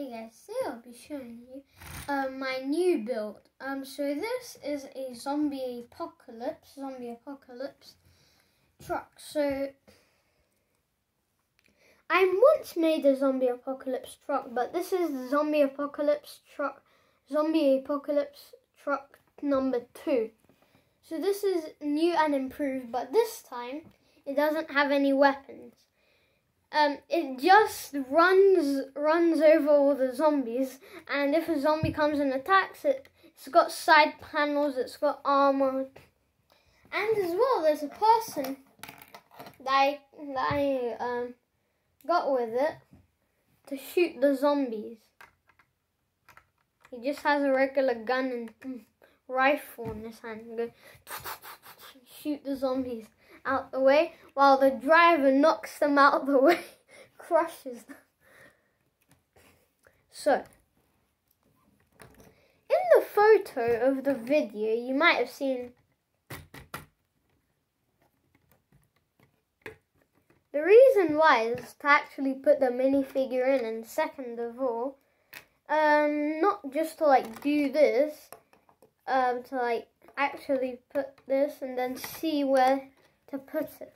Hey guys, today I'll be showing you my new build. So this is a zombie apocalypse truck. So I once made a zombie apocalypse truck, but this is the zombie apocalypse truck number 2. So this is new and improved, but this time it doesn't have any weapons. It just runs over all the zombies, and if a zombie comes and attacks it, it's got side panels, it's got armor, and as well there's a person that I got with it to shoot the zombies. He just has a regular gun and rifle in his hand and go shoot the zombies out the way, while the driver knocks them out the way, crushes them. So, in the photo of the video, you might have seen the reason why is to actually put the minifigure in, and second of all, not just to like do this, to like actually put this and then see where to put it,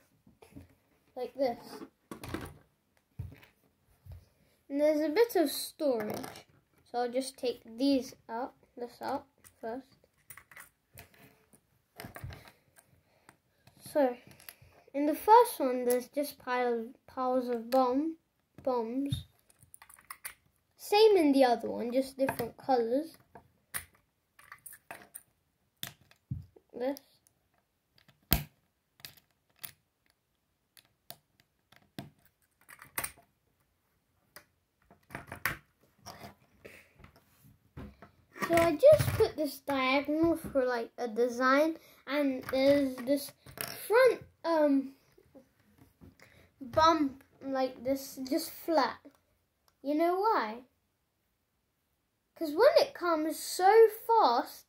like this. And there's a bit of storage, so I'll just take this out first. So, in the first one, there's just piles of bombs. Same in the other one, just different colors. This. So I just put this diagonal for like a design, and there's this front bump like this, just flat. You know why? Because when it comes so fast,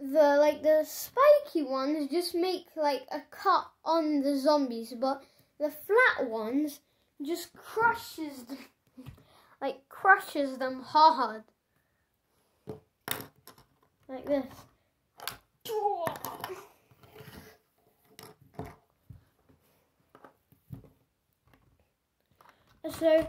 the spiky ones just make like a cut on the zombies, but the flat ones just crushes them hard. Like this. So,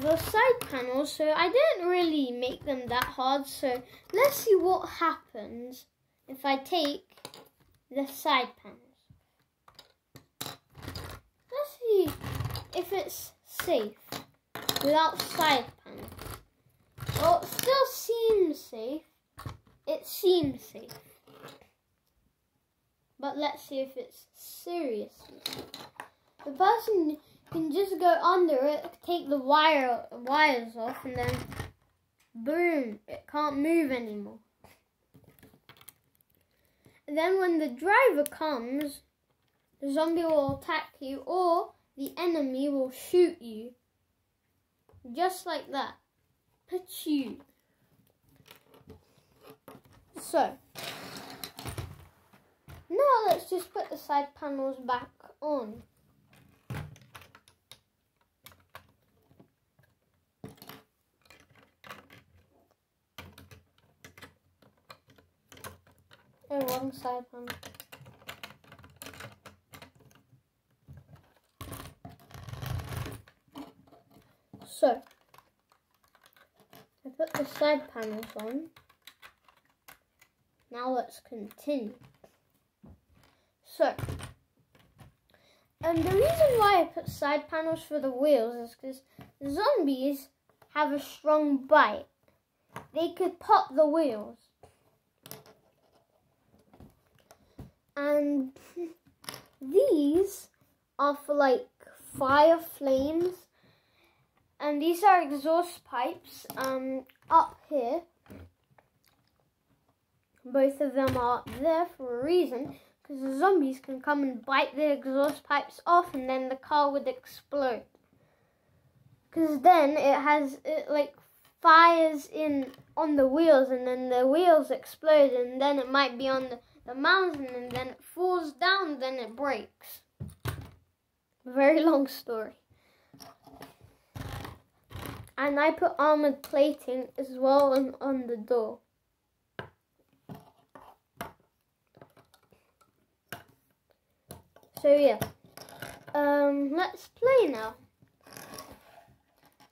the side panels, so I didn't really make them that hard, so let's see what happens if I take the side panels. Let's see if it's safe without side panels. Well, it still seems safe. It seems safe. But let's see if it's seriously safe. The person can just go under it, take the wires off, and then boom, it can't move anymore. And then when the driver comes, the zombie will attack you, or the enemy will shoot you. Just like that. Pachoo. So, now let's just put the side panels back on. Oh, wrong side panel. So, I put the side panels on. Now let's continue. So, the reason why I put side panels for the wheels is because zombies have a strong bite. They could pop the wheels. And these are for like fire flames. And these are exhaust pipes up here. Both of them are up there for a reason, because the zombies can come and bite the exhaust pipes off, and then the car would explode. Because then it fires in on the wheels, and then the wheels explode, and then it might be on the mountain, and then it falls down, then it breaks. Very long story. And I put armoured plating as well on the door. So yeah, let's play now.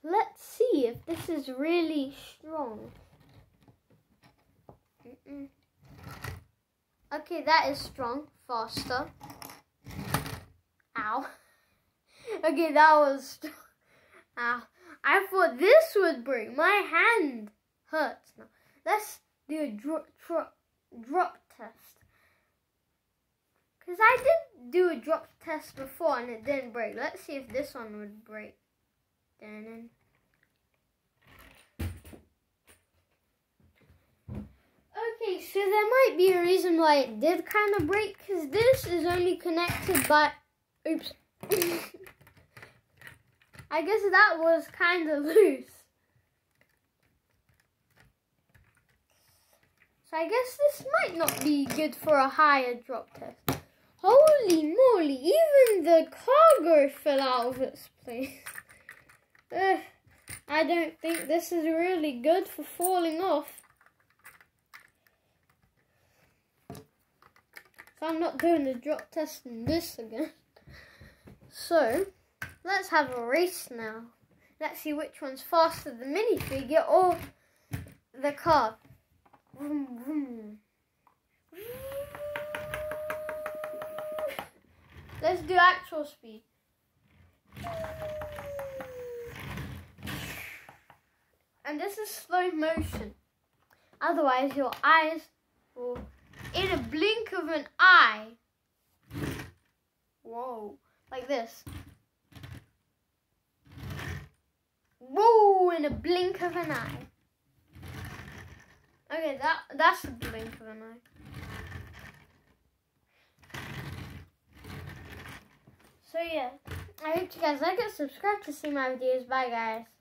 Let's see if this is really strong. Okay, that is strong. Faster. Ow. Okay, that was strong. Ow. I thought this would break. My hand hurts now. Let's do a drop test. Because I did do a drop test before and it didn't break. Let's see if this one would break. Okay, so there might be a reason why it did kind of break, because this is only connected by... Oops. I guess that was kind of loose. So I guess this might not be good for a higher drop test. Holy moly, even the cargo fell out of its place. I don't think this is really good for falling off. So I'm not doing the drop test in this again. So, let's have a race now. Let's see which one's faster, the minifigure or the car. Vroom, vroom. Let's do actual speed. And this is slow motion. Otherwise, your eyes will, in a blink of an eye, whoa, like this. Whoa, in a blink of an eye. Okay, that's a blink of an eye. So yeah, I hope you guys like it. Subscribe to see my videos. Bye, guys.